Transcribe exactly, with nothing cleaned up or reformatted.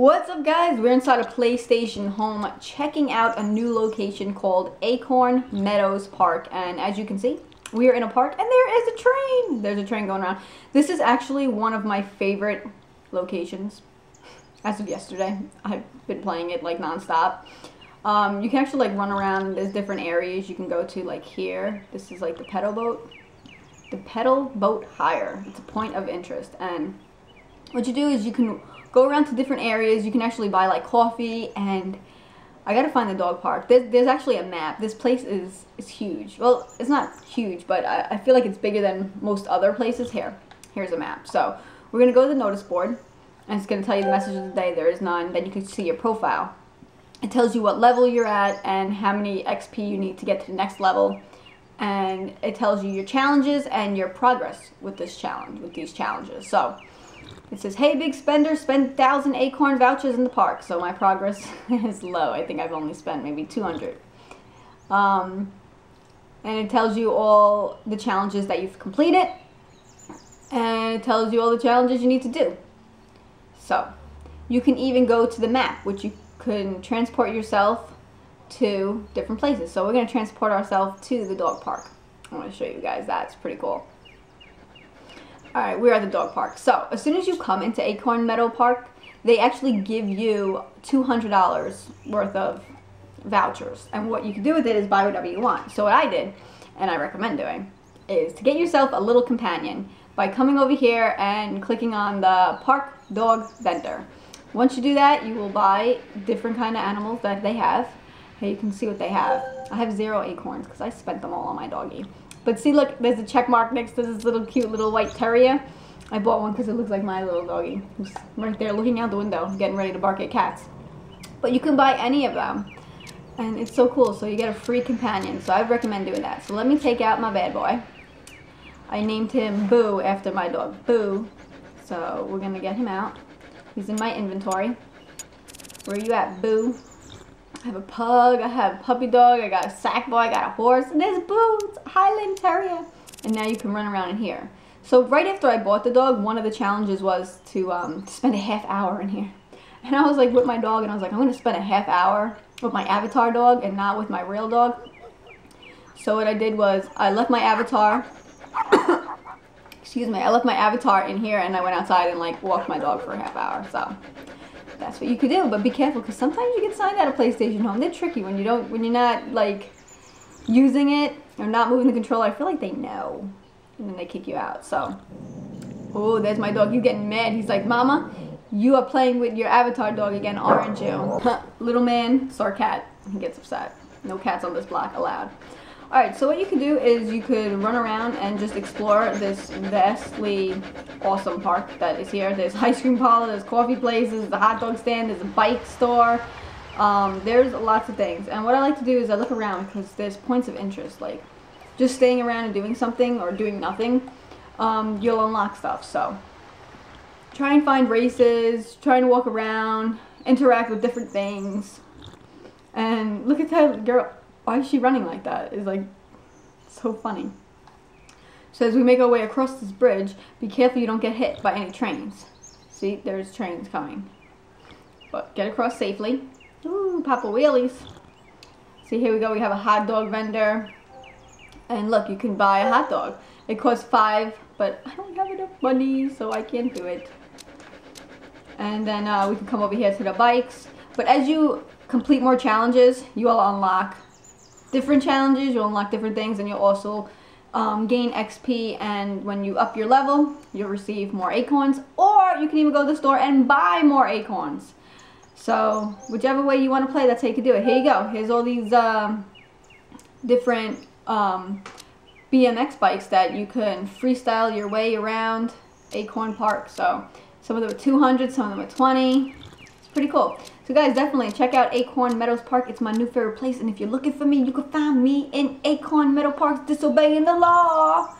What's up, guys? We're inside a PlayStation Home checking out a new location called Acorn Meadows Park, and as you can see, we are in a park and there is a train. There's a train going around. This is actually one of my favorite locations as of yesterday. I've been playing it like non-stop. Um, you can actually like run around. There's different areas you can go to, like here. This is like the pedal boat. The pedal boat hire. It's a point of interest, and what you do is you can go around to different areas. You can actually buy like coffee, and I gotta find the dog park. There's, there's actually a map. This place is, is huge. Well, it's not huge, but I, I feel like it's bigger than most other places. Here, here's a map. So we're gonna go to the notice board, and it's gonna tell you the message of the day. There is none. Then you can see your profile. It tells you what level you're at and how many X P you need to get to the next level. And it tells you your challenges and your progress with this challenge, with these challenges. So it says, hey, big spender, spend one thousand acorn vouchers in the park. So my progress is low. I think I've only spent maybe two hundred. Um, and it tells you all the challenges that you've completed. And it tells you all the challenges you need to do. So you can even go to the map, which you can transport yourself to different places. So we're going to transport ourselves to the dog park. I want to show you guys that. It's pretty cool. Alright, we're at the dog park. So, as soon as you come into Acorn Meadow Park, they actually give you two hundred dollars worth of vouchers. And what you can do with it is buy whatever you want. So what I did, and I recommend doing, is to get yourself a little companion by coming over here and clicking on the park dog vendor. Once you do that, you will buy different kind of animals that they have. Here you can see what they have. I have zero acorns because I spent them all on my doggie. But see, look, there's a check mark next to this little cute little white terrier. I bought one because it looks like my little doggy. He's right there looking out the window, getting ready to bark at cats. But you can buy any of them. And it's so cool. So you get a free companion. So I recommend doing that. So let me take out my bad boy. I named him Boo after my dog, Boo. So we're going to get him out. He's in my inventory. Where you at, Boo? I have a pug, I have a puppy dog, I got a sack boy, I got a horse, and there's Boo, it's a Highland Terrier. And now you can run around in here. So right after I bought the dog, one of the challenges was to um, spend a half hour in here. And I was like with my dog, and I was like, I'm going to spend a half hour with my avatar dog and not with my real dog. So what I did was I left my avatar, excuse me, I left my avatar in here, and I went outside and like walked my dog for a half hour, so that's what you could do. But be careful, because sometimes you get signed out of PlayStation Home. They're tricky when you don't, when you're not like using it or not moving the controller. I feel like they know, and then they kick you out. So, oh, there's my dog. He's getting mad. He's like, Mama, you are playing with your avatar dog again, aren't you? Little man, saw a cat. He gets upset. No cats on this block allowed. All right. So what you could do is you could run around and just explore this vastly awesome park that is here. There's ice cream parlor, there's coffee places, the hot dog stand, there's a bike store. Um, there's lots of things. And what I like to do is I look around, because there's points of interest. Like just staying around and doing something or doing nothing, um, you'll unlock stuff. So try and find races, try and walk around, interact with different things. And look at that girl. Why is she running like that? It's like so funny. So as we make our way across this bridge, be careful you don't get hit by any trains. See, there's trains coming. But get across safely. Ooh, Papa Wheelies. See, here we go. We have a hot dog vendor. And look, you can buy a hot dog. It costs five, but I don't have enough money, so I can't do it. And then uh, we can come over here to the bikes. But as you complete more challenges, you will unlock different challenges. You'll unlock different things, and you'll also Um, gain X P, and when you up your level, you'll receive more acorns, or you can even go to the store and buy more acorns. So whichever way you want to play, that's how you can do it. Here you go. Here's all these um, different um, B M X bikes that you can freestyle your way around Acorn Park. So some of them are two hundred, some of them are twenty. It's pretty cool. So guys, definitely check out Acorn Meadows Park. It's my new favorite place, and if you're looking for me, you can find me in Acorn Meadows Park, disobeying the law.